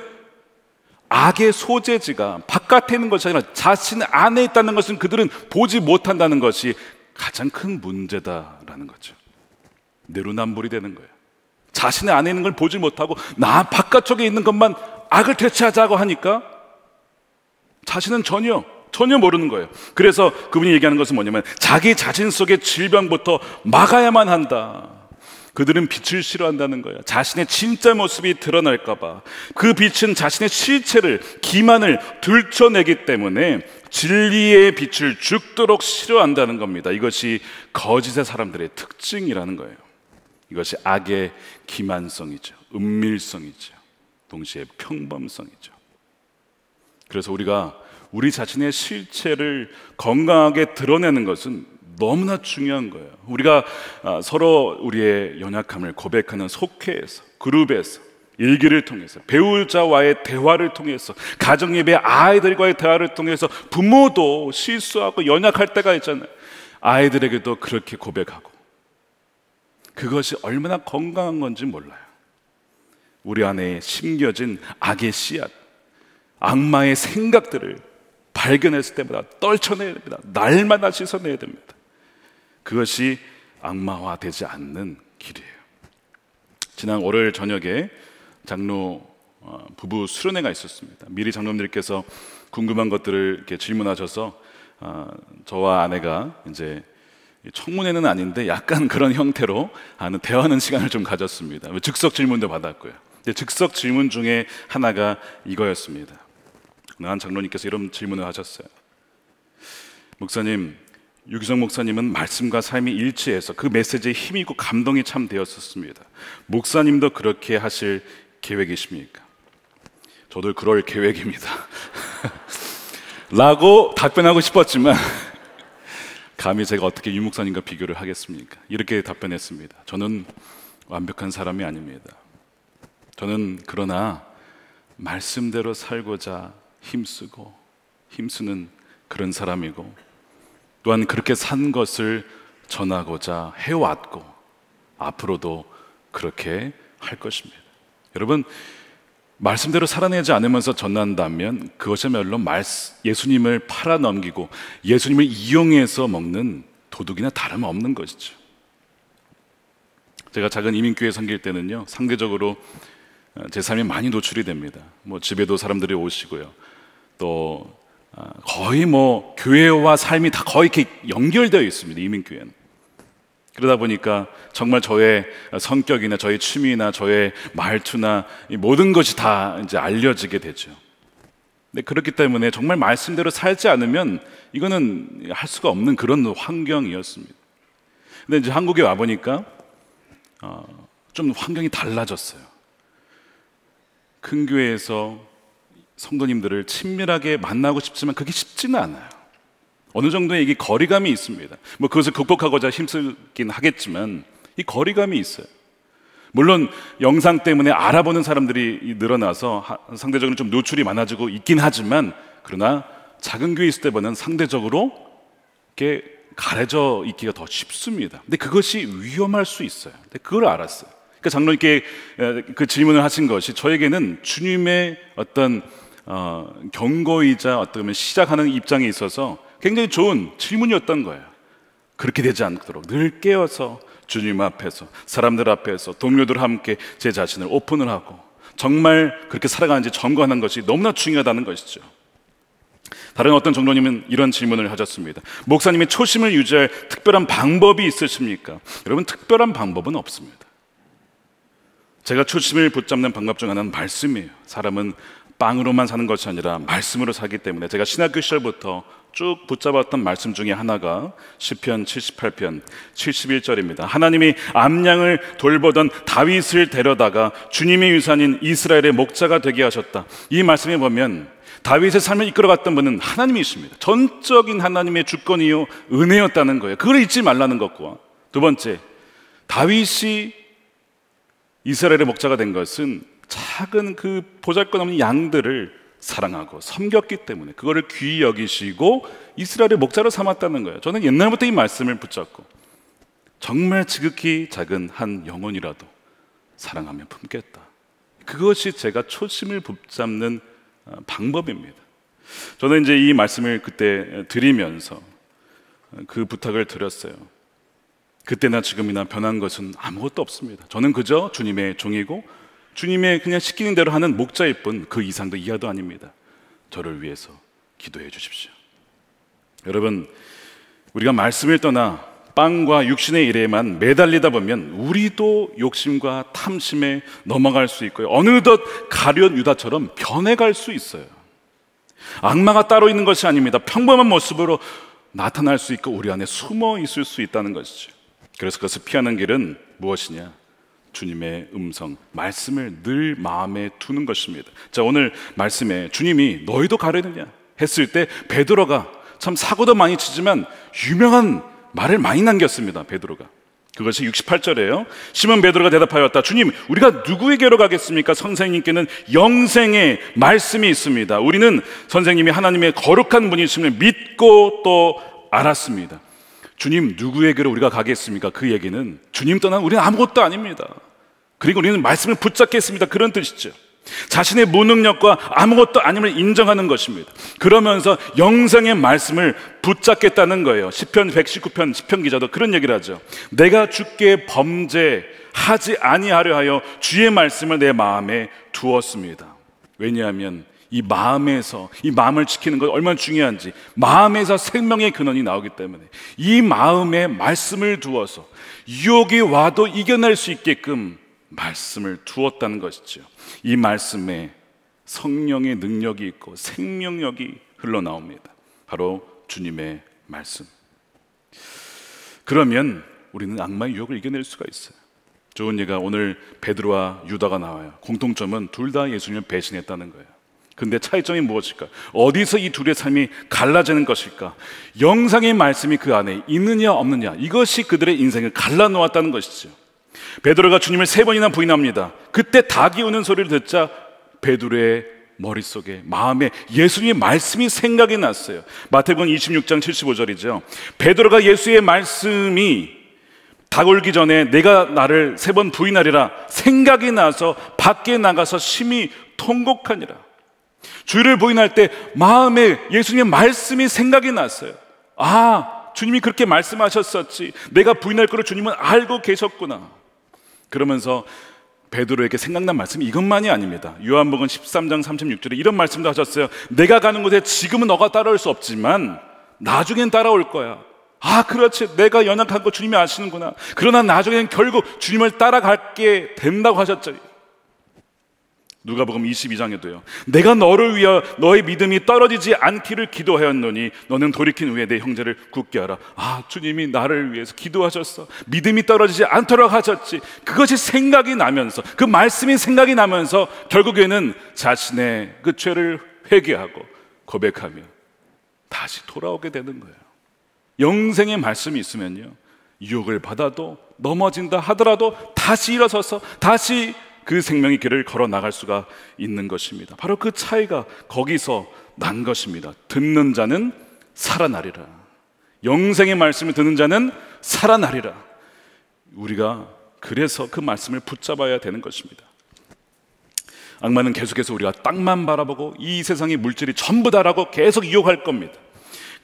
악의 소재지가 바깥에 있는 것이 아니라 자신 안에 있다는 것은 그들은 보지 못한다는 것이 가장 큰 문제다라는 거죠. 내로남불이 되는 거예요. 자신의 안에 있는 걸 보지 못하고 나 바깥쪽에 있는 것만 악을 퇴치하자고 하니까 자신은 전혀 전혀 모르는 거예요. 그래서 그분이 얘기하는 것은 뭐냐면 자기 자신 속의 질병부터 막아야만 한다. 그들은 빛을 싫어한다는 거예요. 자신의 진짜 모습이 드러날까 봐. 그 빛은 자신의 실체를, 기만을 들춰내기 때문에 진리의 빛을 죽도록 싫어한다는 겁니다. 이것이 거짓의 사람들의 특징이라는 거예요. 이것이 악의 기만성이죠. 은밀성이죠. 동시에 평범성이죠. 그래서 우리가 우리 자신의 실체를 건강하게 드러내는 것은 너무나 중요한 거예요. 우리가 서로 우리의 연약함을 고백하는 속회에서, 그룹에서, 일기를 통해서, 배우자와의 대화를 통해서, 가정예배 아이들과의 대화를 통해서, 부모도 실수하고 연약할 때가 있잖아요. 아이들에게도 그렇게 고백하고, 그것이 얼마나 건강한 건지 몰라요. 우리 안에 심겨진 악의 씨앗, 악마의 생각들을 발견했을 때마다 떨쳐내야 됩니다. 날마다 씻어내야 됩니다. 그것이 악마화되지 않는 길이에요. 지난 월요일 저녁에 장로 부부 수련회가 있었습니다. 미리 장로님들께서 궁금한 것들을 이렇게 질문하셔서 저와 아내가 이제 청문회는 아닌데 약간 그런 형태로 하는 대화하는 시간을 좀 가졌습니다. 즉석 질문도 받았고요. 즉석 질문 중에 하나가 이거였습니다. 한 장로님께서 이런 질문을 하셨어요. 목사님, 유기성 목사님은 말씀과 삶이 일치해서 그 메시지에 힘이 있고 감동이 참 되었었습니다. 목사님도 그렇게 하실 계획이십니까? 저도 그럴 계획입니다 라고 답변하고 싶었지만 감히 제가 어떻게 유 목사님과 비교를 하겠습니까? 이렇게 답변했습니다. 저는 완벽한 사람이 아닙니다. 저는 그러나 말씀대로 살고자 힘쓰고 힘쓰는 그런 사람이고, 또한 그렇게 산 것을 전하고자 해왔고 앞으로도 그렇게 할 것입니다. 여러분, 말씀대로 살아내지 않으면서 전한다면 그것이야말로 예수님을 팔아넘기고 예수님을 이용해서 먹는 도둑이나 다름없는 것이죠. 제가 작은 이민교회 섬길 때는요, 상대적으로 제 삶이 많이 노출이 됩니다. 뭐 집에도 사람들이 오시고요, 또 거의 뭐 교회와 삶이 다 거의 이렇게 연결되어 있습니다. 이민교회는. 그러다 보니까 정말 저의 성격이나 저의 취미나 저의 말투나 이 모든 것이 다 이제 알려지게 되죠. 근데 그렇기 때문에 정말 말씀대로 살지 않으면 이거는 할 수가 없는 그런 환경이었습니다. 근데 이제 한국에 와 보니까 어, 좀 환경이 달라졌어요. 큰 교회에서 성도님들을 친밀하게 만나고 싶지만 그게 쉽지는 않아요. 어느 정도의 이게 거리감이 있습니다. 뭐 그것을 극복하고자 힘쓰긴 하겠지만 이 거리감이 있어요. 물론 영상 때문에 알아보는 사람들이 늘어나서 상대적으로 좀 노출이 많아지고 있긴 하지만, 그러나 작은 교회 있을 때보다는 상대적으로 이렇게 가려져 있기가 더 쉽습니다. 근데 그것이 위험할 수 있어요. 근데 그걸 알았어요. 그러니까 장로님께 그 질문을 하신 것이 저에게는 주님의 어떤 어, 경고이자 어떻게 보면 시작하는 입장에 있어서 굉장히 좋은 질문이었던 거예요. 그렇게 되지 않도록 늘 깨어서 주님 앞에서, 사람들 앞에서, 동료들 함께 제 자신을 오픈을 하고 정말 그렇게 살아가는지 점검하는 것이 너무나 중요하다는 것이죠. 다른 어떤 장로님은 이런 질문을 하셨습니다. 목사님의 초심을 유지할 특별한 방법이 있으십니까? 여러분, 특별한 방법은 없습니다. 제가 초심을 붙잡는 방법 중 하나는 말씀이에요. 사람은 빵으로만 사는 것이 아니라 말씀으로 살기 때문에 제가 신학교 시절부터 쭉 붙잡았던 말씀 중에 하나가 시편 칠십팔 편 칠십일 절입니다. 하나님이 암양을 돌보던 다윗을 데려다가 주님의 유산인 이스라엘의 목자가 되게 하셨다. 이 말씀에 보면 다윗의 삶을 이끌어갔던 분은 하나님이십니다. 전적인 하나님의 주권이요 은혜였다는 거예요. 그걸 잊지 말라는 것과, 두 번째, 다윗이 이스라엘의 목자가 된 것은 작은 그 보잘것없는 양들을 사랑하고 섬겼기 때문에 그거를 귀히 여기시고 이스라엘의 목자로 삼았다는 거예요. 저는 옛날부터 이 말씀을 붙잡고 정말 지극히 작은 한 영혼이라도 사랑하며 품겠다. 그것이 제가 초심을 붙잡는 방법입니다. 저는 이제 이 말씀을 그때 드리면서 그 부탁을 드렸어요. 그때나 지금이나 변한 것은 아무것도 없습니다. 저는 그저 주님의 종이고 주님의 그냥 시키는 대로 하는 목자일 뿐, 그 이상도 이하도 아닙니다. 저를 위해서 기도해 주십시오. 여러분, 우리가 말씀을 떠나 빵과 육신의 일에만 매달리다 보면 우리도 욕심과 탐심에 넘어갈 수 있고요, 어느덧 가룟 유다처럼 변해갈 수 있어요. 악마가 따로 있는 것이 아닙니다. 평범한 모습으로 나타날 수 있고 우리 안에 숨어 있을 수 있다는 것이죠. 그래서 그것을 피하는 길은 무엇이냐? 주님의 음성, 말씀을 늘 마음에 두는 것입니다. 자, 오늘 말씀에 주님이 너희도 가려느냐 했을 때 베드로가 참 사고도 많이 치지만 유명한 말을 많이 남겼습니다. 베드로가. 그것이 육십팔 절이에요. 시몬 베드로가 대답하였다. 주님, 우리가 누구에게로 가겠습니까? 선생님께는 영생의 말씀이 있습니다. 우리는 선생님이 하나님의 거룩한 분이심을 믿고 또 알았습니다. 주님, 누구에게로 우리가 가겠습니까? 그 얘기는 주님 떠난 우리는 아무것도 아닙니다. 그리고 우리는 말씀을 붙잡겠습니다. 그런 뜻이죠. 자신의 무능력과 아무것도 아님을 인정하는 것입니다. 그러면서 영생의 말씀을 붙잡겠다는 거예요. 시편 백십구 편 시편 기자도 그런 얘기를 하죠. 내가 주께 범죄하지 아니하려 하여 주의 말씀을 내 마음에 두었습니다. 왜냐하면 이 마음에서, 이 마음을 지키는 것 얼마나 중요한지, 마음에서 생명의 근원이 나오기 때문에 이 마음에 말씀을 두어서 유혹이 와도 이겨낼 수 있게끔 말씀을 두었다는 것이죠. 이 말씀에 성령의 능력이 있고 생명력이 흘러나옵니다. 바로 주님의 말씀. 그러면 우리는 악마의 유혹을 이겨낼 수가 있어요. 좋은 예가 오늘 베드로와 유다가 나와요. 공통점은 둘 다 예수님을 배신했다는 거예요. 근데 차이점이 무엇일까? 어디서 이 둘의 삶이 갈라지는 것일까? 영상의 말씀이 그 안에 있느냐 없느냐, 이것이 그들의 인생을 갈라놓았다는 것이죠. 베드로가 주님을 세 번이나 부인합니다. 그때 닭이 우는 소리를 듣자 베드로의 머릿속에, 마음에 예수님의 말씀이 생각이 났어요. 마태복음 이십육 장 칠십오 절이죠 베드로가 예수의 말씀이 닭 울기 전에 내가 나를 세 번 부인하리라 생각이 나서 밖에 나가서 심히 통곡하니라. 주를 부인할 때 마음에 예수님의 말씀이 생각이 났어요. 아, 주님이 그렇게 말씀하셨었지. 내가 부인할 거를 주님은 알고 계셨구나. 그러면서 베드로에게 생각난 말씀이 이것만이 아닙니다. 요한복음 십삼 장 삼십육 절에 이런 말씀도 하셨어요. 내가 가는 곳에 지금은 너가 따라올 수 없지만 나중엔 따라올 거야. 아, 그렇지, 내가 연약한 거 주님이 아시는구나. 그러나 나중에는 결국 주님을 따라갈게 된다고 하셨죠. 누가복음 이십이 장에도요, 내가 너를 위하여 너의 믿음이 떨어지지 않기를 기도하였노니 너는 돌이킨 후에 내 형제를 굳게 하라. 아, 주님이 나를 위해서 기도하셨어. 믿음이 떨어지지 않도록 하셨지. 그것이 생각이 나면서, 그 말씀이 생각이 나면서 결국에는 자신의 그 죄를 회개하고 고백하며 다시 돌아오게 되는 거예요. 영생의 말씀이 있으면요, 유혹을 받아도, 넘어진다 하더라도 다시 일어서서 다시 그 생명의 길을 걸어 나갈 수가 있는 것입니다. 바로 그 차이가 거기서 난 것입니다. 듣는 자는 살아나리라. 영생의 말씀을 듣는 자는 살아나리라. 우리가 그래서 그 말씀을 붙잡아야 되는 것입니다. 악마는 계속해서 우리가 땅만 바라보고 이 세상의 물질이 전부다라고 계속 유혹할 겁니다.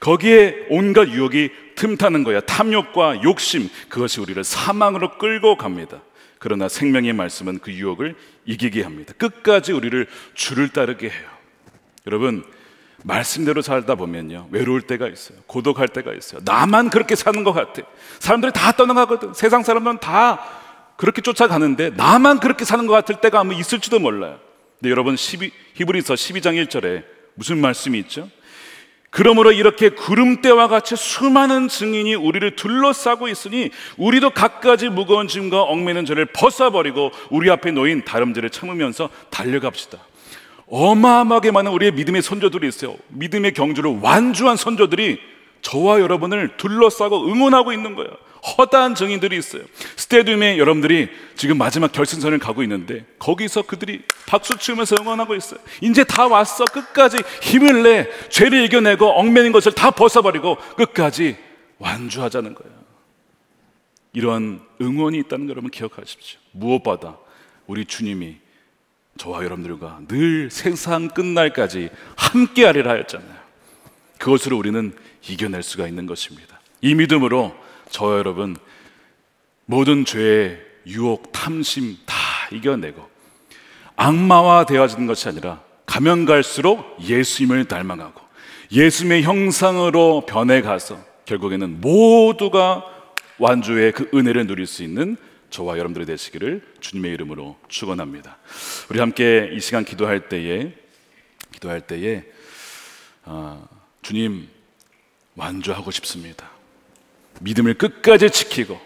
거기에 온갖 유혹이 틈타는 거야. 탐욕과 욕심, 그것이 우리를 사망으로 끌고 갑니다. 그러나 생명의 말씀은 그 유혹을 이기게 합니다. 끝까지 우리를 줄을 따르게 해요. 여러분, 말씀대로 살다 보면요, 외로울 때가 있어요. 고독할 때가 있어요. 나만 그렇게 사는 것 같아. 사람들이 다 떠나가거든. 세상 사람들은 다 그렇게 쫓아가는데 나만 그렇게 사는 것 같을 때가 아마 있을지도 몰라요. 근데 여러분, 히브리서 십이 장 일 절에 무슨 말씀이 있죠? 그러므로 이렇게 구름대와 같이 수많은 증인이 우리를 둘러싸고 있으니 우리도 갖가지 무거운 짐과 얽매는 죄를 벗어버리고 우리 앞에 놓인 다름질을 참으면서 달려갑시다. 어마어마하게 많은 우리의 믿음의 선조들이 있어요. 믿음의 경주를 완주한 선조들이 저와 여러분을 둘러싸고 응원하고 있는 거예요. 허다한 증인들이 있어요. 스테디움에 여러분들이 지금 마지막 결승선을 가고 있는데 거기서 그들이 박수 치면서 응원하고 있어요. 이제 다 왔어. 끝까지 힘을 내. 죄를 이겨내고 얽매는 것을 다 벗어버리고 끝까지 완주하자는 거예요. 이러한 응원이 있다는 걸 여러분 기억하십시오. 무엇보다 우리 주님이 저와 여러분들과 늘 세상 끝날까지 함께하리라 하였잖아요. 그것으로 우리는 이겨낼 수가 있는 것입니다. 이 믿음으로 저 여러분 모든 죄의 유혹, 탐심 다 이겨내고 악마와 대화하는 것이 아니라 가면 갈수록 예수님을 닮아가고 예수님의 형상으로 변해가서 결국에는 모두가 완주의 그 은혜를 누릴 수 있는 저와 여러분들이 되시기를 주님의 이름으로 축원합니다. 우리 함께 이 시간 기도할 때에 기도할 때에 아, 주님, 완주하고 싶습니다. 믿음을 끝까지 지키고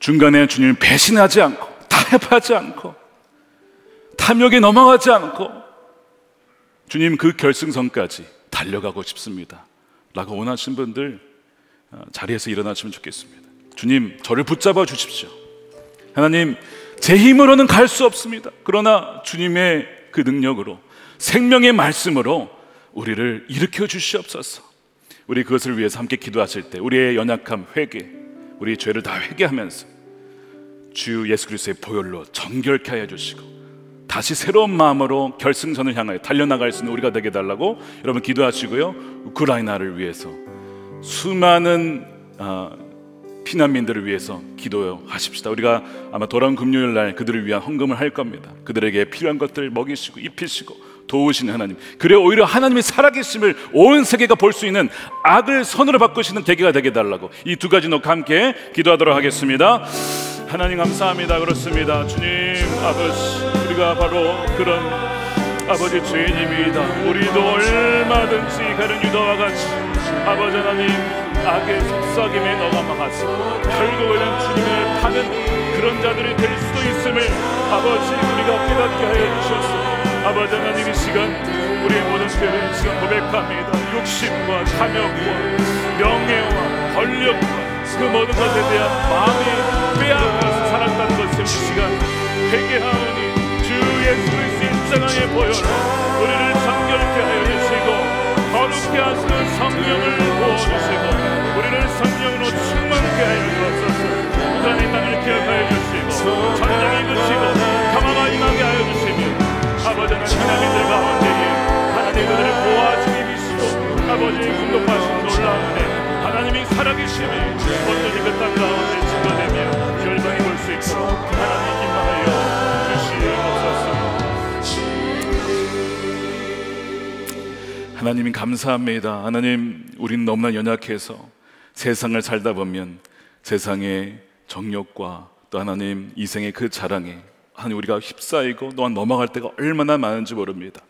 중간에 주님을 배신하지 않고 타협하지 않고 탐욕에 넘어가지 않고 주님 그 결승선까지 달려가고 싶습니다 라고 원하시는 분들 자리에서 일어나시면 좋겠습니다. 주님, 저를 붙잡아 주십시오. 하나님, 제 힘으로는 갈 수 없습니다. 그러나 주님의 그 능력으로, 생명의 말씀으로 우리를 일으켜 주시옵소서. 우리 그것을 위해서 함께 기도하실 때 우리의 연약함, 회개, 우리의 죄를 다 회개하면서 주 예수 그리스도의 보혈로 정결케 하여 주시고 다시 새로운 마음으로 결승선을 향하여 달려나갈 수 있는 우리가 되게 해달라고 여러분 기도하시고요, 우크라이나를 위해서, 수많은 어, 피난민들을 위해서 기도하십시다. 우리가 아마 돌아온 금요일 날 그들을 위한 헌금을 할 겁니다. 그들에게 필요한 것들을 먹이시고 입히시고 도우시는 하나님, 그래 오히려 하나님의 살아계심을 온 세계가 볼 수 있는 악을 선으로 바꾸시는 대개가 되게 해달라고 이 두 가지 녹 함께 기도하도록 하겠습니다. 하나님, 감사합니다. 그렇습니다. 주님 아버지, 우리가 바로 그런 아버지 죄인입니다. 우리도 얼마든지 가는 유다와 같이 아버지 하나님 악의 속삭임에 넘어가서 결국에는 주님을 파는 그런 자들이 될 수도 있음을 아버지 우리가 깨닫게 하여 주셨습니다. 아버지 하나님, 이 시간 우리의 모든 죄를 지금 고백합니다. 욕심과 탐욕과 명예와 권력과 그 모든 것에 대한 마음이 빼앗아서 살았다는 것을 이 시간 회개하오니 주 예수 그리스도의 십자가의 보혈로 우리를 정결케 하여 주시고 거룩케 하시는 성령을 부어주시고 우리를 성령으로 충만케 하여 주옵소서. 우산의 땅을 기억하여 주시고 전장을 드시고 가만히 나게 하여 주시며 아버지 하나님, 피난민들 가운데에 하나님 그들을 보호하시기 위시고 아버지의 공급하신 놀라운 애 하나님이 살아계심이 온전히 그 땅 가운데 증거되며 열방이 볼 수 있도록 하나님 힘하여 주시옵소서. 하나님, 감사합니다. 하나님, 우린 너무나 연약해서 세상을 살다 보면 세상의 정욕과 또 하나님 이생의 그 자랑에 하나님 우리가 휩싸이고 또한 넘어갈 때가 얼마나 많은지 모릅니다.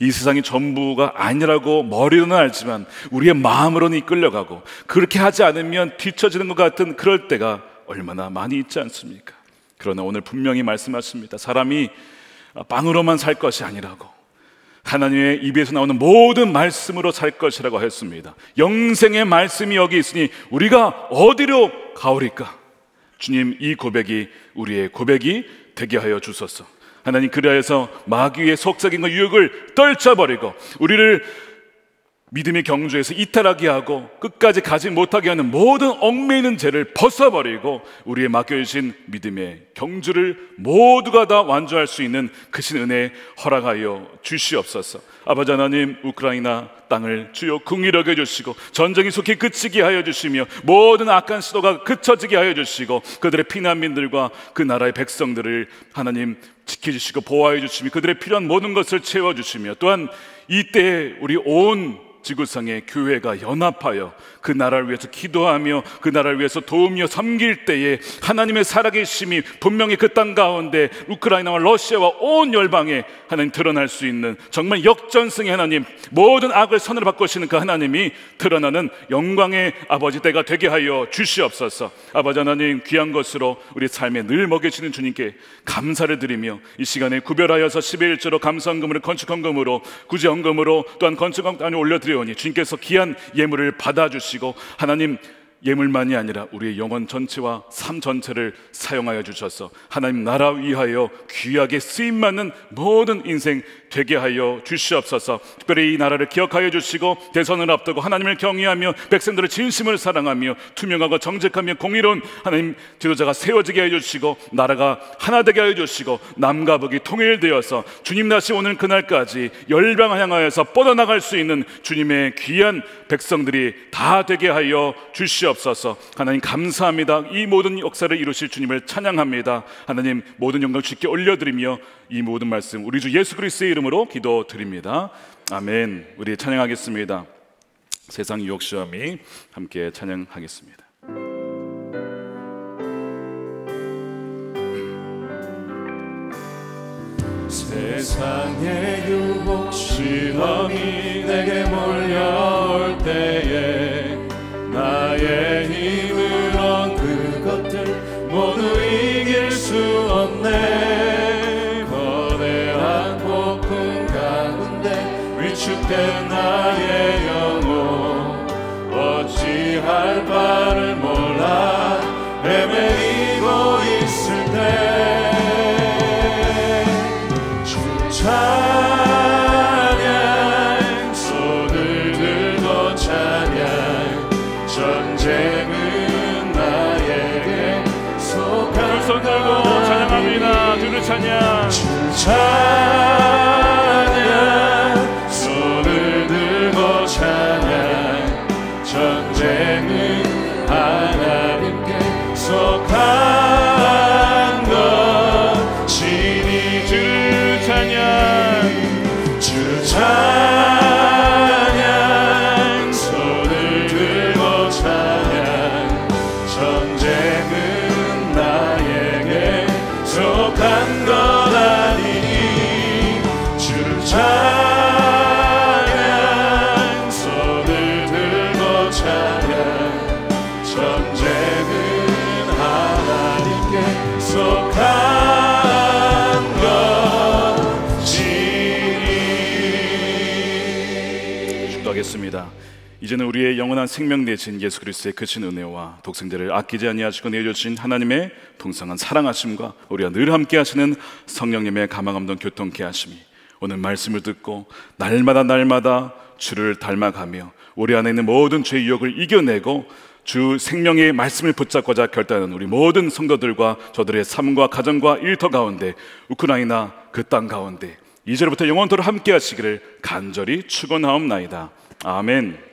이 세상이 전부가 아니라고 머리로는 알지만 우리의 마음으로는 이끌려가고 그렇게 하지 않으면 뒤처지는 것 같은 그럴 때가 얼마나 많이 있지 않습니까? 그러나 오늘 분명히 말씀하십니다. 사람이 빵으로만 살 것이 아니라고, 하나님의 입에서 나오는 모든 말씀으로 살 것이라고 했습니다. 영생의 말씀이 여기 있으니 우리가 어디로 가오리까? 주님, 이 고백이 우리의 고백이 되게 하여 주소서. 하나님, 그리하여서 마귀의 속삭임과 유혹을 떨쳐버리고 우리를 믿음의 경주에서 이탈하게 하고 끝까지 가지 못하게 하는 모든 얽매이는 죄를 벗어버리고 우리의 맡겨주신 믿음의 경주를 모두가 다 완주할 수 있는 크신 은혜 허락하여 주시옵소서. 아버지 하나님, 우크라이나 땅을 주여 긍휼히 여겨주시고 전쟁이 속히 그치게 하여 주시며 모든 악한 시도가 그쳐지게 하여 주시고 그들의 피난민들과 그 나라의 백성들을 하나님 지켜주시고 보호하여 주시며 그들의 필요한 모든 것을 채워주시며 또한 이때 우리 온 지구상의 교회가 연합하여 그 나라를 위해서 기도하며 그 나라를 위해서 도우며 섬길 때에 하나님의 살아계심이 분명히 그 땅 가운데 우크라이나와 러시아와 온 열방에 하나님 드러날 수 있는 정말 역전승의 하나님, 모든 악을 선으로 바꾸시는 그 하나님이 드러나는 영광의 아버지 때가 되게 하여 주시옵소서. 아버지 하나님, 귀한 것으로 우리 삶에 늘 먹여주시는 주님께 감사를 드리며 이 시간에 구별하여서 십일조로 감사헌금으로 건축헌금으로 구제헌금으로 또한 건축헌금에 올려드려 주님께서 귀한 예물을 받아주시고 하나님, 예물만이 아니라 우리의 영혼 전체와 삶 전체를 사용하여 주셔서 하나님 나라 위하여 귀하게 쓰임받는 모든 인생 되게 하여 주시옵소서. 특별히 이 나라를 기억하여 주시고 대선을 앞두고 하나님을 경외하며 백성들을 진심을 사랑하며 투명하고 정직하며 공의로운 하나님 지도자가 세워지게 하여 주시고 나라가 하나 되게 하여 주시고 남과 북이 통일되어서 주님 다시 오는 그날까지 열방을 향하여서 뻗어나갈 수 있는 주님의 귀한 백성들이 다 되게 하여 주시옵소서. 하나님 감사합니다. 이 모든 역사를 이루실 주님을 찬양합니다. 하나님 모든 영광 주께 올려드리며 이 모든 말씀 우리 주 예수 그리스도의 이름으로 기도드립니다. 아멘. 우리 찬양하겠습니다. 세상 유혹 시험이 함께 찬양하겠습니다. 세상의 유혹 시험이 내게 몰려올 때에 나의 힘을 얻은 그것들 모두 이길 수 없네. 축된 나의 영혼 어찌할 바를 몰라 헤매이고 있을 때 주 찬양 손을 들고 찬양 전쟁은 나에게 속한 손 들고 찬양합니다. 주를 찬양 주 찬양 이제는 우리의 영원한 생명 되신 예수 그리스도의 크신 은혜와 독생자를 아끼지 아니하시고 내어주신 하나님의 풍성한 사랑하심과 우리와 늘 함께 하시는 성령님의 감화감동 교통케 하심이 오늘 말씀을 듣고 날마다 날마다 주를 닮아가며 우리 안에 있는 모든 죄의 유혹을 이겨내고 주 생명의 말씀을 붙잡고자 결단하는 우리 모든 성도들과 저들의 삶과 가정과 일터 가운데 우크라이나 그 땅 가운데 이제로부터 영원토록 함께 하시기를 간절히 축원하옵나이다. 아멘.